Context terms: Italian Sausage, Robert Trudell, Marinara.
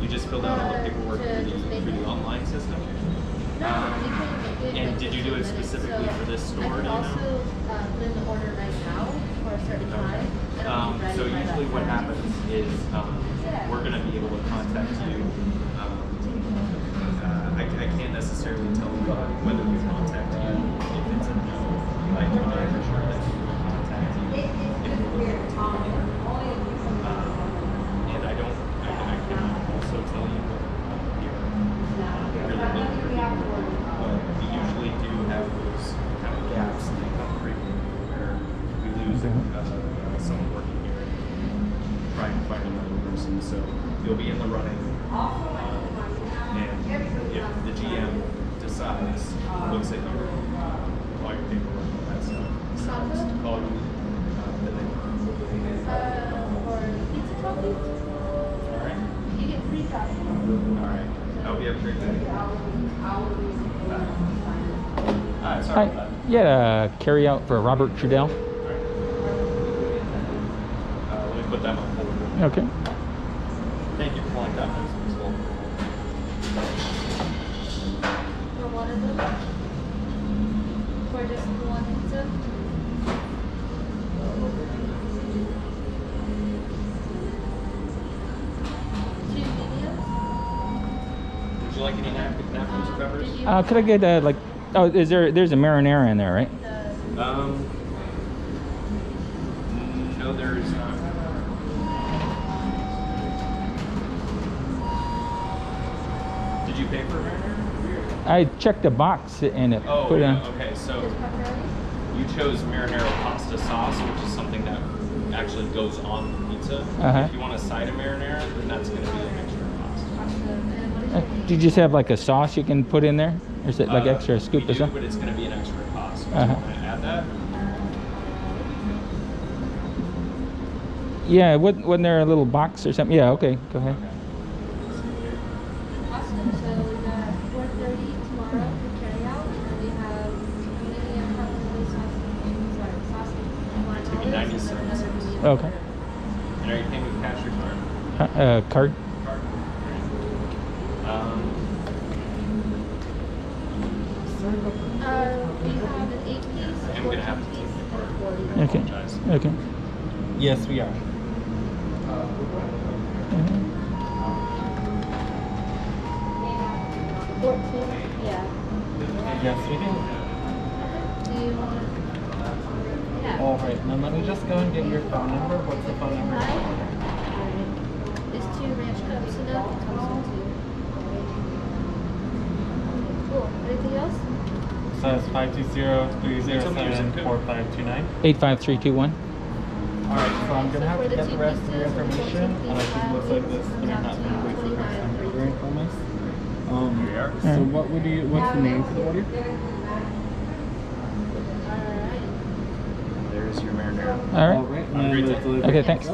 You just filled out all the paperwork through the online system? No, and did you do it specifically for this store? I also put an order right now for a certain time. So usually what happens is we're going to be able to contact you. I can't necessarily tell you whether we contact you if it's a no. I do know for sure that we will contact you if we're looking for you. Someone working here and trying to find another person, so you'll be in the running. And if the GM decides, looks at you, all your paperwork, all that stuff, decides to call you, then they All right. I hope you have a great day. All right, sorry about that. Yeah, carry out for Robert Trudell. All right. Let me put that on hold. Okay. Thank you for calling that. For water bill? For just one pizza? Would you like any napkins or peppers? Could I get like, oh, there's a marinara in there, right? No, there is not. Did you pay for a marinara? I checked the box and it put it on. Okay, so you chose marinara pasta sauce, which is something that actually goes on the pizza. If you want a side of marinara, then that's going to be an extra pasta. Do you just have like a sauce you can put in there? Or is it like extra scoop or something? But it's going to be an extra cost. So you want to add that? Yeah, wasn't there a little box or something? Yeah, okay, go ahead. Okay. Awesome, so we got 4:30 tomorrow for carry out. And we have community and probably sausage. It's going to be 90 cents. Okay. And are you paying with cash or card? Card. We have an 8-piece. Yeah, I'm going to have to take the card. Okay. Apologize. Okay. Yes, we are. Mm-hmm. 14? Yeah. Yes, we do. Do you want to? Yeah. All right. Now let me just go and get your phone number. What's the phone number? It's 2 ranch cups enough. It comes in 2. Cool. Anything else? So it's 520-307-4529. 85321. All right, so I'm gonna have to get the rest of your information. And I think it looks like this may not be great for the first time ordering from us. So what would you? What's the name for the order? There's your marinara. All right. Okay, thanks.